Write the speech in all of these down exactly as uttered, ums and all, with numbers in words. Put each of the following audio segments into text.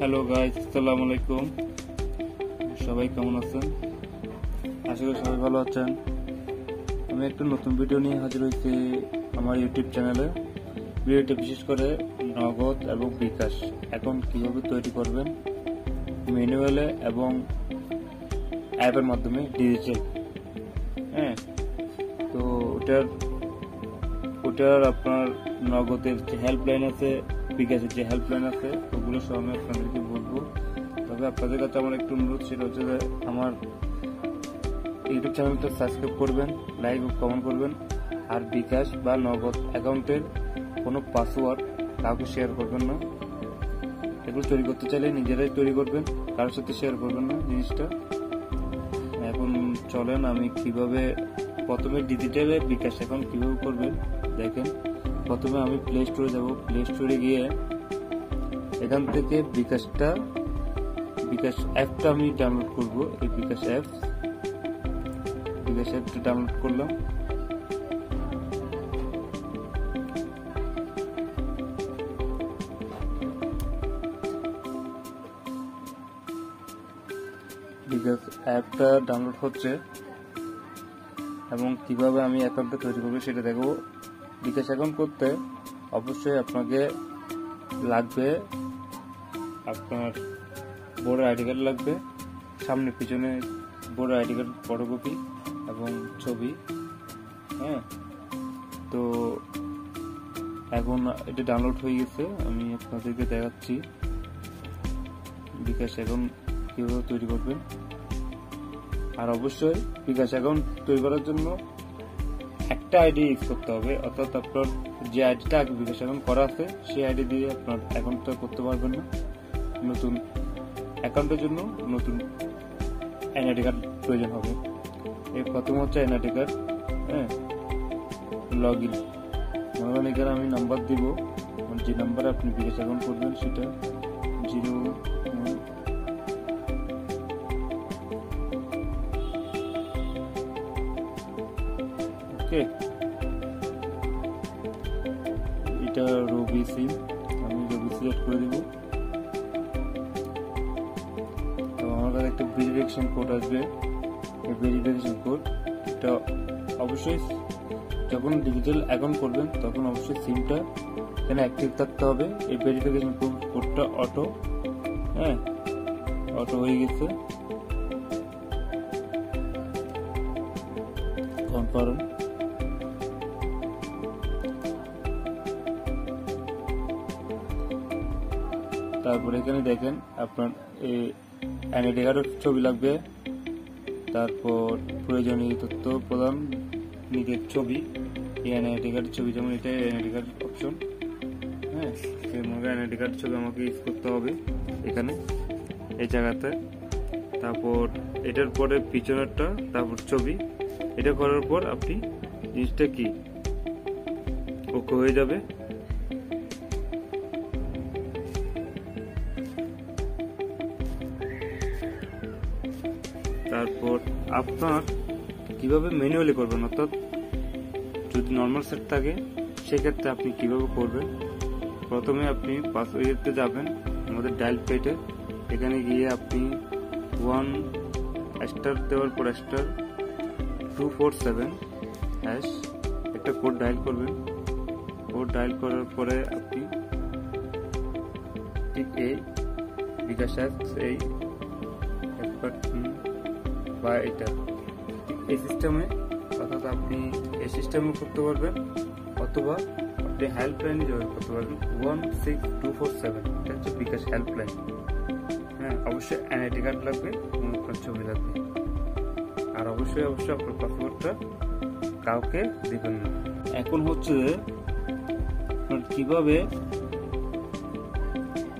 Hello guys अस्सलामु आलैकुम सबाई केमन आছেন आशा कরি সবাই ভালো আছেন। আমি একটা নতুন ভিডিও নিয়ে হাজির হইছি আমার ইউটিউব চ্যানেলে। ভিডিওটি বিশেষ করে নগদ এবং বিকাশ অ্যাকাউন্ট কিভাবে তৈরি করবেন ম্যানুয়ালি এবং অ্যাপের মাধ্যমে ডিজিটাল। হ্যাঁ, তো ওটার ওটার আপনার নগদের যে হেল্পলাইন আছে বিকাশের যে হেল্পলাইন আছে ওগুলো সব আমি আপনাদেরকে বলবো। তবে আপনাদের কাছে আমার একটু অনুরোধ, সেটা হচ্ছে যে আমার ইউটিউব চ্যানেলটা সাবস্ক্রাইব করবেন, লাইক ও কমেন্ট করবেন, আর বিকাশ বা নগদ অ্যাকাউন্টের কোনো পাসওয়ার্ড কাউকে শেয়ার করবেন না। এগুলো তৈরি করতে চাইলে নিজেরাই তৈরি করবেন, কারোর সাথে শেয়ার করবেন না জিনিসটা। এখন চলেন আমি কিভাবে প্রথমে ডিজিটালে বিকাশ অ্যাকাউন্ট কীভাবে করবেন দেখেন। প্রথমে আমি প্লে স্টোরে যাব, প্লে স্টোরে গিয়ে এখান থেকে বিকাশটা বিকাশ অ্যাপটা আমি ডাউনলোড করব। এই বিকাশ অ্যাপ বিকাশ অ্যাপটা ডাউনলোড করলাম। বিকাশ অ্যাপটা ডাউনলোড হচ্ছে এবং কিভাবে আমি অ্যাকাউন্টটা তৈরি করবো সেটা দেখবো। বিকাশ অ্যাকাউন্ট করতে অবশ্যই আপনাকে লাগবে আপনার বড় আইডি কার্ড লাগবে, সামনে পিছনে বড় আইডি কার্ড ফটোকপি এবং ছবি। হ্যাঁ, তো এখন এটা ডাউনলোড হয়ে গেছে, আমি আপনাদেরকে দেখাচ্ছি বিকাশ অ্যাকাউন্ট কীভাবে তৈরি করবেন। আর অবশ্যই বিকাশ অ্যাকাউন্ট তৈরি করার জন্য একটা আইডি ইউজ করতে হবে, অর্থাৎ আপনার যে আইডিটা আগে বিকাশ অ্যাকাউন্ট করা আছে সেই আইডি দিয়ে আপনার অ্যাকাউন্টটা করতে পারবেন না। নতুন অ্যাকাউন্টের জন্য নতুন এনআইডি কার্ড প্রয়োজন হবে। এর প্রথম হচ্ছে এনআইডি কার্ড। হ্যাঁ, লগ ইন ধরেন এখানে আমি নাম্বার দিব, যে নাম্বারে আপনি বিকাশ অ্যাকাউন্ট করবেন সেটা জিরো এটা রবি সি, আমি রবি সিলেক্ট করে দিব। তো আমার কাছে একটা ভেরিফিকেশন কোড আসবে, এই ভেরিফিকেশন কোড এটা অবশ্যই যখন ডিজিটাল অ্যাকাউন্ট করবেন তখন অবশ্যই সিমটা এখানে অ্যাক্টিভ থাকতে হবে। এই ভেরিফিকেশন কোডটা অটো, হ্যাঁ অটো হয়ে গেছে, কনফার্ম। তারপরে এখানে দেখেন আপনার এই এনআইডি কার্ডের ছবি লাগবে, তারপর প্রয়োজনীয় তথ্য প্রদান, নিজের ছবি, এই এনআইডি কার্ডের ছবি, যেমন এটা এনআইডি কার্ড অপশন। হ্যাঁ, সেভাবে এনআইডি কার্ডের ছবি আমাকে ইউজ করতে হবে এখানে এই জায়গাতে। তারপর এটার পরে পিছনেরটা, তারপর ছবি। এটা করার পর আপনি জিনিসটা কি ওকে হয়ে যাবে। তারপর আপনার কিভাবে ম্যানুয়ালি করবেন, অর্থাৎ যদি নর্মাল সেট থাকে সেক্ষেত্রে আপনি কিভাবে করবেন। প্রথমে আপনি পাসওয়ার্ডে যাবেন আমাদের ডায়াল প্যাডে, এখানে গিয়ে আপনি ওয়ান স্টার দেওয়ার পর star two four seven hash একটা কোড ডায়াল করবেন। কোড ডায়াল করার পরে আপনি ঠিক এই বিকাশ এই বা এটা এই সিস্টেমে, অর্থাৎ আপনি এই সিস্টেমে করতে পারবেন অথবা আপনি হেল্পলাইন জয়েন করতে পারবেন one six two four seven. এটা হচ্ছে বিকাশ হেল্পলাইন। হ্যাঁ, অবশ্যই এনআইডি কার্ড লাগবে, আপনার ছবি লাগবে, আর অবশ্যই অবশ্যই আপনার পাসওয়ার্ডটা কাউকে দেবেন না। এখন হচ্ছে আপনার কীভাবে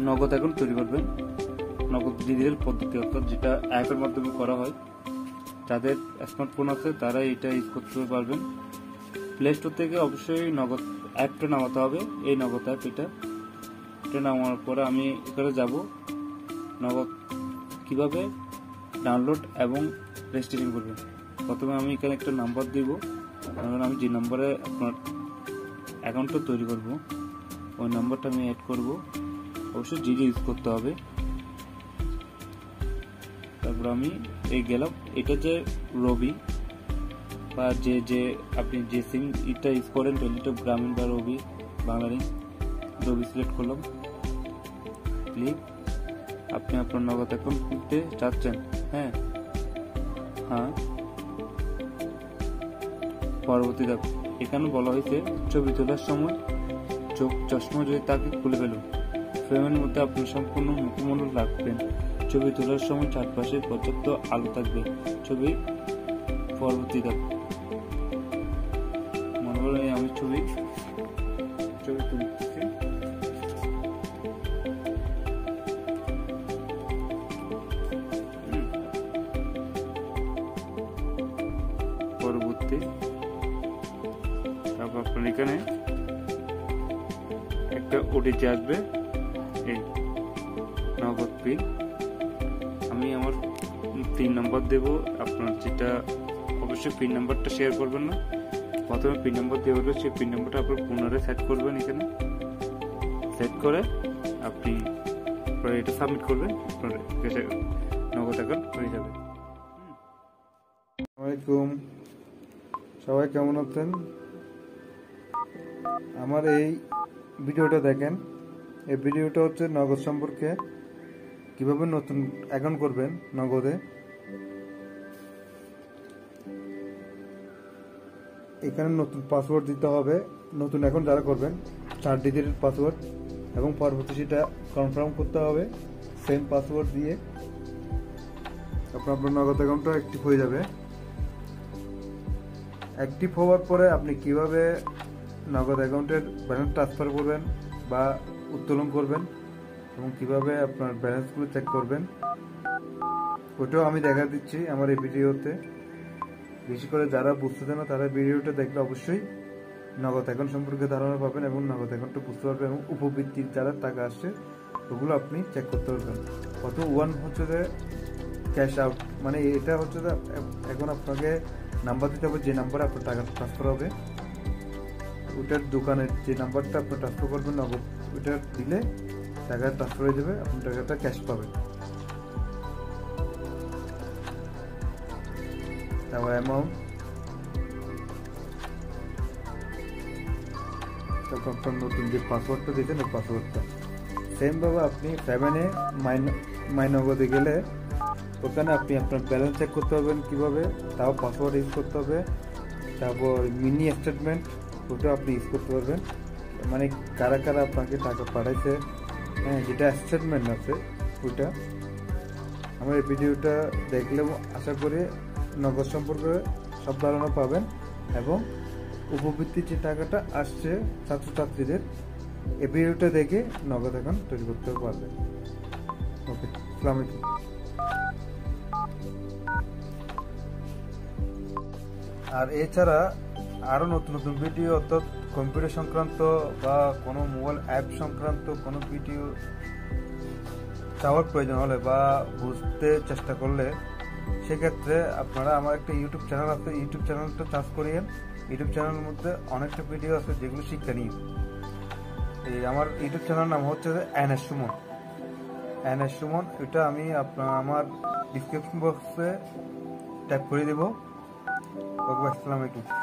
নগদ অ্যাকাউন্ট তৈরি করবেন, নগদ ডিজিটাল পদ্ধতি, অর্থাৎ যেটা অ্যাপের মাধ্যমে করা হয়। যাদের স্মার্টফোন আছে তারা এটা ইউজ করতে পারবেন। প্লে স্টোর থেকে অবশ্যই নগদ অ্যাপটা নামাতে হবে, এই নগদ অ্যাপ। এটা এটা নামানোর পরে আমি এখানে যাব, নগদ কিভাবে ডাউনলোড এবং রেজিস্ট্রেশন করবেন। প্রথমে আমি এখানে একটা নাম্বার দিব, কারণ আমি যে নাম্বারে আপনার অ্যাকাউন্টটা তৈরি করব ওই নাম্বারটা আমি অ্যাড করব। অবশ্যই জিডি ইউজ করতে হবে, তারপর আমি এই গেলাম, এটা যে রবি বা যে যে আপনি যে সিম এটা ইউজ করেন টেলিটক গ্রামীণ বা রবি বাংলার রবি সিলেক্ট করলাম, ক্লিক। আপনি আপনার নগদ অ্যাকাউন্ট খুলতে চাচ্ছেন, হ্যাঁ হ্যাঁ পরবর্তী ধাপ। এখানে বলা হয়েছে ছবি তোলার সময় চোখ চশমা যদি তাকে খুলে ফেলুন, ফ্রেমের মধ্যে আপনার সম্পূর্ণ মুখমণ্ডল রাখবেন, ছবি তোলার সময় চারপাশে পর্যাপ্ত আলো থাকবে। ছবি পরবর্তী ধাপ, মনে করেন আমি ছবি ছবি তুলতেছি, পরবর্তী তারপর আপনার এখানে একটা ওটিপি আসবে, নগদ পিন আমি আমার পিন নাম্বার দেব। আপনার যেটা অবশ্যই পিন নাম্বারটা শেয়ার করবেন না, প্রথমে পিন নাম্বার দেওয়া হলো, সেই পিন নাম্বারটা আপনার পুনরায় সেট করবেন, এখানে সেট করে আপনি এটা সাবমিট করবেন, আপনার নগদ অ্যাকাউন্ট হয়ে যাবে। আসসালামু আলাইকুম, সবাই কেমন আছেন? আমার এই ভিডিওটা দেখেন, এই ভিডিওটা হচ্ছে নগদ সম্পর্কে কিভাবে নতুন অ্যাকাউন্ট করবেন নগদে। এখানে নতুন পাসওয়ার্ড দিতে হবে, নতুন অ্যাকাউন্ট যারা করবেন চার ডিজিট পাসওয়ার্ড, এবং পরবর্তী সেটা কনফার্ম করতে হবে সেম পাসওয়ার্ড দিয়ে, তারপর আপনার নগদ অ্যাকাউন্টটা অ্যাক্টিভ হয়ে যাবে। অ্যাক্টিভ হওয়ার পরে আপনি কিভাবে নগদ অ্যাকাউন্টের ব্যালেন্স ট্রান্সফার করবেন বা উত্তোলন করবেন এবং কিভাবে আপনার ব্যালেন্সগুলো চেক করবেন ওটাও আমি দেখা দিচ্ছি আমার এই ভিডিওতে। বেশি করে যারা বুঝতে না তারা ভিডিওটা দেখলে অবশ্যই নগদ অ্যাকাউন্ট সম্পর্কে ধারণা পাবেন এবং নগদ অ্যাকাউন্টটা বুঝতে পারবেন, এবং উপবৃত্তির যারা টাকা আসছে ওগুলো আপনি চেক করতে পারবেন। কত ওয়ান হচ্ছে যে ক্যাশ আউট, মানে এটা হচ্ছে যে এখন আপনাকে নাম্বার দিতে হবে, যে নাম্বারে আপনার টাকা ট্রান্সফার হবে ওটার দোকানের যে নাম্বারটা আপনি ট্রান্সফার করবেন নগদ, ওটা দিলে টাকা ট্রান্সফার হয়ে যাবে, আপনি টাকাটা ক্যাশ পাবেন। তারপর অ্যামাউন্ট, তারপর আপনার নতুন যে পাসওয়ার্ডটা দিয়েছেন ওই পাসওয়ার্ডটা সেমভাবে আপনি সেভেনে মাই মাই নগদে গেলে ওখানে আপনি আপনার ব্যালেন্স চেক করতে পারবেন কীভাবে, তাও পাসওয়ার্ড ইউজ করতে হবে। তারপর মিনি স্টেটমেন্ট ওটা আপনি ইউজ করতে পারবেন, মানে কারা কারা আপনাকে টাকা পাঠাইছে, হ্যাঁ যেটা স্টেটমেন্ট আছে ওইটা। আমার এই ভিডিওটা দেখলেও আশা করি নগদ সম্পর্কে সব ধারণা পাবেন, এবং উপবৃত্তির যে টাকাটা আসছে ছাত্রছাত্রীদের এই ভিডিওটা দেখে নগদ অ্যাকাউন্ট তৈরি করতেও পারবেন। ওকে, আসসালামু আলাইকুম। আর এছাড়া আরও নতুন নতুন ভিডিও, অর্থাৎ কম্পিউটার সংক্রান্ত বা কোনো মোবাইল অ্যাপ সংক্রান্ত কোনো ভিডিও চাওয়ার প্রয়োজন হলে বা বুঝতে চেষ্টা করলে সেক্ষেত্রে আপনারা আমার একটা ইউটিউব চ্যানেল আছে, ইউটিউব চ্যানেলটা সার্চ করিয়েন। ইউটিউব চ্যানেলের মধ্যে অনেকটা ভিডিও আছে যেগুলো শিক্ষা নিয়ে। এই আমার ইউটিউব চ্যানেলের নাম হচ্ছে এনএস সুমন, এনএস সুমন। এটা আমি আপনার আমার ডিসক্রিপশন বক্সে ট্যাগ করে দেবো। ওকে, আসসালামু আলাইকুম।